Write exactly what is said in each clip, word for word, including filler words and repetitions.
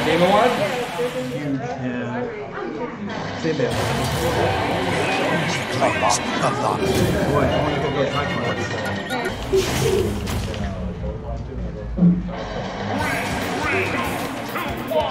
I name a one? You can sit there. Boy, I want to go touch one. Three, two, one, one,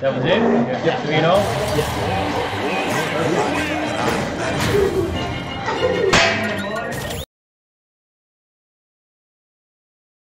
That was it? Yeah. Yeah. three and oh? Yeah.